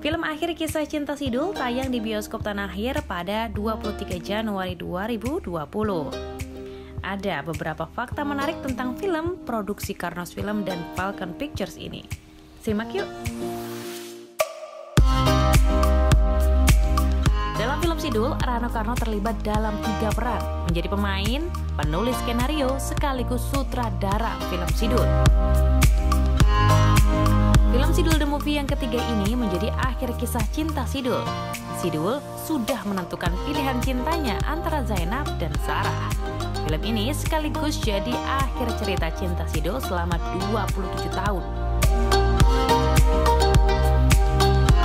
Film Akhir Kisah Cinta Si Doel tayang di bioskop tanah air pada 23 Januari 2020. Ada beberapa fakta menarik tentang film produksi Karnos Film dan Falcon Pictures ini. Simak yuk! Dalam film Si Doel, Rano Karno terlibat dalam 3 peran, menjadi pemain, penulis skenario, sekaligus sutradara film Si Doel. Film Si Doel The Movie yang ketiga ini menjadi akhir kisah cinta Si Doel. Si Doel sudah menentukan pilihan cintanya antara Zainab dan Sarah. Film ini sekaligus jadi akhir cerita cinta Si Doel selama 27 tahun.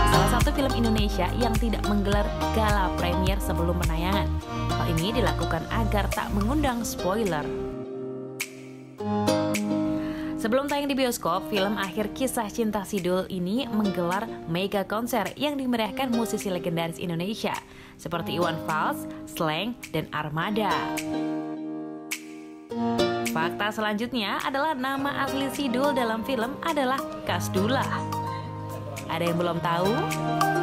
Salah satu film Indonesia yang tidak menggelar gala premier sebelum penayangan. Hal ini dilakukan agar tak mengundang spoiler. Sebelum tayang di bioskop, film Akhir Kisah Cinta Si Doel ini menggelar mega konser yang dimeriahkan musisi legendaris Indonesia seperti Iwan Fals, Slank, dan Armada. Fakta selanjutnya adalah nama asli Si Doel dalam film adalah Kasdula. Ada yang belum tahu?